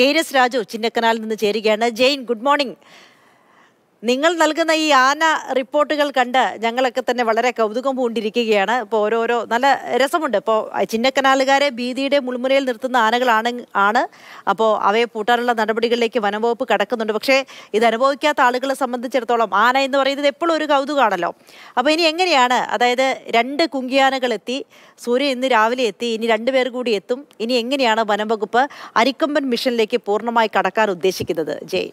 Carious Raju, Chinnakkanal നിന്ന് ചേരുകയാണ്. Jane, good morning. നിങ്ങൾ നൽകുന്ന ഈ ആന റിപ്പോർട്ടുകൾ കണ്ട ഞങ്ങളൊക്കെ തന്നെ വളരെ കൗതുകം പൂണ്ടിരിക്കുകയാണ്. അപ്പോൾ ഓരോരോ നല്ല രസമുണ്ട്. അപ്പോൾ ചിന്നക്കനാലുകാരെ ഭീതിയുടെ മുൾമുനയിൽ നിർത്തുന്ന ആനകളാണ്. അപ്പോൾ അവയെ പൂട്ടാനുള്ള നടപടികളിലേക്ക് വനംവകുപ്പ് കടക്കുന്നുണ്ട്. പക്ഷേ ഇത് അനുഭവിക്കാത്ത ആളുകളെ സംബന്ധിച്ചിടത്തോളം ആന എന്ന് പറയുന്നത് എപ്പോഴും ഒരു കൗതുകമാണല്ലോ. അപ്പോൾ ഇനി എങ്ങനെയാണ്, അതായത് രണ്ട് കുങ്കിയാനകളെത്തി, സൂര്യ ഇന്ന് രാവിലെ എത്തി, ഇനി രണ്ടുപേർ കൂടി എത്തും, ഇനി എങ്ങനെയാണ് വനംവകുപ്പ് അരിക്കൊമ്പൻ മിഷനിലേക്ക് പൂർണ്ണമായി കടക്കാൻ ഉദ്ദേശിക്കുന്നത്? ജയ്.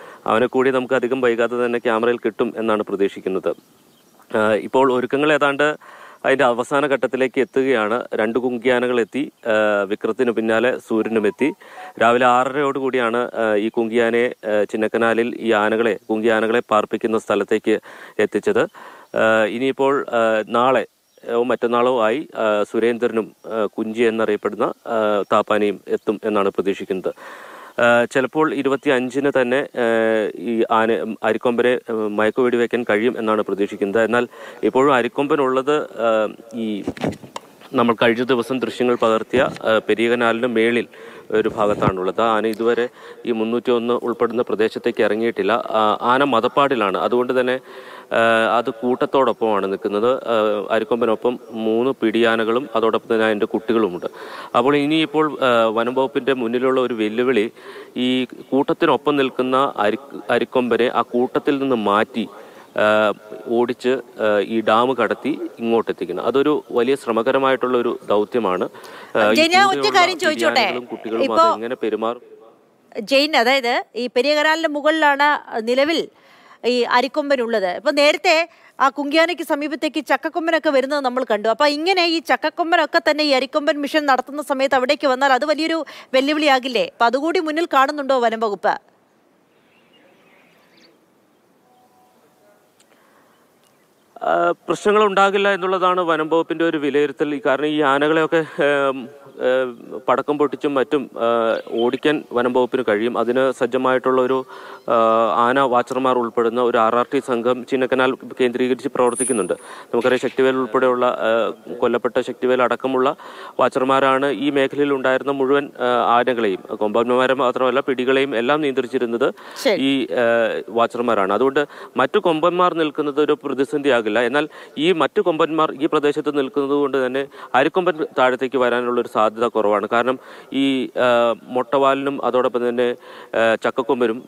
അവനെ കൂടി നമുക്ക് അധികം വൈകാതെ തന്നെ ക്യാമറയിൽ കിട്ടും എന്നാണ് പ്രതീക്ഷിക്കുന്നത്. ഇപ്പോൾ ഒരുക്കങ്ങൾ ഏതാണ്ട് അതിൻ്റെ അവസാന ഘട്ടത്തിലേക്ക് എത്തുകയാണ്. രണ്ട് കുങ്കിയാനകളെത്തി, വിക്രത്തിനു പിന്നാലെ സൂര്യനുമെത്തി. രാവിലെ 6:30 ഈ കുങ്കിയാനയെ ചിന്നക്കനാലിൽ കുങ്കിയാനകളെ പാർപ്പിക്കുന്ന സ്ഥലത്തേക്ക് എത്തിച്ചത്. ഇനിയിപ്പോൾ നാളെ മറ്റന്നാളോ ആയി സുരേന്ദ്രനും കുഞ്ചി എന്നറിയപ്പെടുന്ന താപ്പാനിയും എത്തും എന്നാണ് പ്രതീക്ഷിക്കുന്നത്. ചിലപ്പോൾ 25-ന് തന്നെ ഈ അരിക്കൊമ്പനെ മയക്കുവെടി വയ്ക്കാൻ കഴിയും എന്നാണ് പ്രതീക്ഷിക്കുന്നത്. എന്നാൽ ഇപ്പോഴും അരിക്കൊമ്പനുള്ളത് ഈ നമ്മൾ കഴിഞ്ഞ ദിവസം ദൃശ്യങ്ങൾ പകർത്തിയ പെരിയകനാലിന് മേളിൽ ഒരു ഭാഗത്താണുള്ളത്. ആന ഇതുവരെ ഈ 301 ഉൾപ്പെടുന്ന പ്രദേശത്തേക്ക് ഇറങ്ങിയിട്ടില്ല. ആന മദപ്പാടിലാണ്, അതുകൊണ്ട് തന്നെ അത് കൂട്ടത്തോടൊപ്പമാണ് നിൽക്കുന്നത്. അരിക്കൊമ്പനൊപ്പം 3 പിടിയാനകളും അതോടൊപ്പം തന്നെ അതിൻ്റെ കുട്ടികളുമുണ്ട്. അപ്പോൾ ഇനിയിപ്പോൾ വനം വകുപ്പിൻ്റെ മുന്നിലുള്ള ഒരു വെല്ലുവിളി, ഈ കൂട്ടത്തിനൊപ്പം നിൽക്കുന്ന അരിക്കൊമ്പനെ ആ കൂട്ടത്തിൽ നിന്ന് മാറ്റി ഓടിച്ച് ഈ ഡാം കടത്തി ഇങ്ങോട്ടെത്തിക്കണം. അതൊരു വലിയ ശ്രമകരമായിട്ടുള്ള ഒരു ദൗത്യമാണ്. കുട്ടികളും എങ്ങനെ പെരുമാറും? ജെയിൻ, അതായത് ഈ പെരിയകനാലിന്റെ മുകളിലാണ് നിലവിൽ ഈ അരിക്കൊമ്പനുള്ളത്. ഇപ്പൊ നേരത്തെ ആ കുങ്കിയാനയ്ക്ക് സമീപത്തേക്ക് ചക്കക്കൊമ്പനൊക്കെ വരുന്നത് നമ്മൾ കണ്ടു. അപ്പൊ ഇങ്ങനെ ഈ ചക്കക്കൊമ്പനൊക്കെ തന്നെ ഈ അരിക്കൊമ്പൻ മിഷൻ നടത്തുന്ന സമയത്ത് അവിടേക്ക് വന്നാൽ അത് വലിയൊരു വെല്ലുവിളിയാകില്ലേ? അപ്പൊ അതുകൂടി മുന്നിൽ കാണുന്നുണ്ടോ വനം വകുപ്പ്? പ്രശ്നങ്ങൾ ഉണ്ടാകില്ല എന്നുള്ളതാണ് വനം വകുപ്പിൻ്റെ ഒരു വിലയിരുത്തൽ. കാരണം ഈ ആനകളെയൊക്കെ പടക്കം പൊട്ടിച്ചും മറ്റും ഓടിക്കാൻ വനം വകുപ്പിന് കഴിയും. അതിന് സജ്ജമായിട്ടുള്ള ഒരു ആന വാച്ചർമാർ ഉൾപ്പെടുന്ന ഒരു RRT സംഘം ചിന്നക്കനാൽ കേന്ദ്രീകരിച്ച് പ്രവർത്തിക്കുന്നുണ്ട്. നമുക്കറിയാം, ശക്തിവേൽ ഉൾപ്പെടെയുള്ള കൊല്ലപ്പെട്ട ശക്തിവേൽ അടക്കമുള്ള വാച്ചർമാരാണ് ഈ മേഖലയിൽ ഉണ്ടായിരുന്ന മുഴുവൻ ആനകളെയും, കൊമ്പന്മാരെ മാത്രമല്ല പിടികളെയും എല്ലാം നിയന്ത്രിച്ചിരുന്നത് ഈ വാച്ചർമാരാണ്. അതുകൊണ്ട് മറ്റു കൊമ്പന്മാർ നിൽക്കുന്നത് ഒരു പ്രതിസന്ധിയാകില്ല. എന്നാൽ ഈ മറ്റു കൊമ്പന്മാർ ഈ പ്രദേശത്ത് നിൽക്കുന്നത് കൊണ്ട് തന്നെ അരിക്കൊമ്പൻ താഴത്തേക്ക് വരാനുള്ളൊരു സാധ്യത കുറവാണ്. കാരണം ഈ മൊട്ടവാലിനും അതോടൊപ്പം തന്നെ ചക്കക്കൊമ്പനും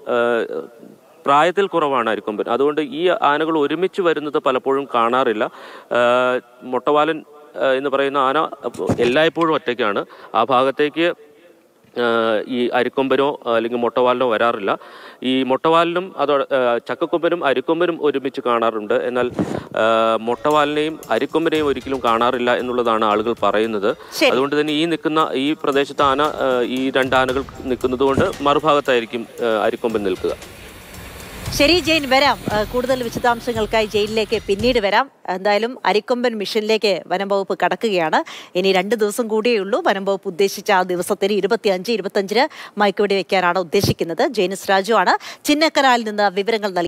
പ്രായത്തിൽ കുറവാണ് അരിക്കൊമ്പൻ. അതുകൊണ്ട് ഈ ആനകൾ ഒരുമിച്ച് വരുന്നത് പലപ്പോഴും കാണാറില്ല. മൊട്ടവാലൻ എന്ന് പറയുന്ന ആന എല്ലായ്പ്പോഴും ഒറ്റയ്ക്കാണ്. ആ ഭാഗത്തേക്ക് ഈ അരിക്കൊമ്പനോ അല്ലെങ്കിൽ മൊട്ടവാലിനോ വരാറില്ല. ഈ മൊട്ടവാലിനും ചക്കക്കൊമ്പനും അരിക്കൊമ്പനും ഒരുമിച്ച് കാണാറുണ്ട്. എന്നാൽ മൊട്ടവാലിനെയും അരിക്കൊമ്പനെയും ഒരിക്കലും കാണാറില്ല എന്നുള്ളതാണ് ആളുകൾ പറയുന്നത്. അതുകൊണ്ട് തന്നെ ഈ പ്രദേശത്ത് ഈ രണ്ടാനകൾ നിൽക്കുന്നത് കൊണ്ട് മറുഭാഗത്തായിരിക്കും അരിക്കൊമ്പൻ നിൽക്കുക. ശരി ജെയിൻ, വരാം. കൂടുതൽ വിശദാംശങ്ങൾക്കായി ജെയിനിലേക്ക് പിന്നീട് വരാം. എന്തായാലും അരിക്കൊമ്പൻ മിഷനിലേക്ക് വനം വകുപ്പ് കടക്കുകയാണ്. ഇനി 2 ദിവസം കൂടിയേ ഉള്ളൂ. വനം വകുപ്പ് ഉദ്ദേശിച്ച ആ ദിവസത്തിന് 25-25-ന് മയക്കുവെടി വയ്ക്കാനാണ് ഉദ്ദേശിക്കുന്നത്. ജെയിൻ രാജു ആണ് ചിന്നക്കനാലിൽ നിന്ന് വിവരങ്ങൾ നൽകി.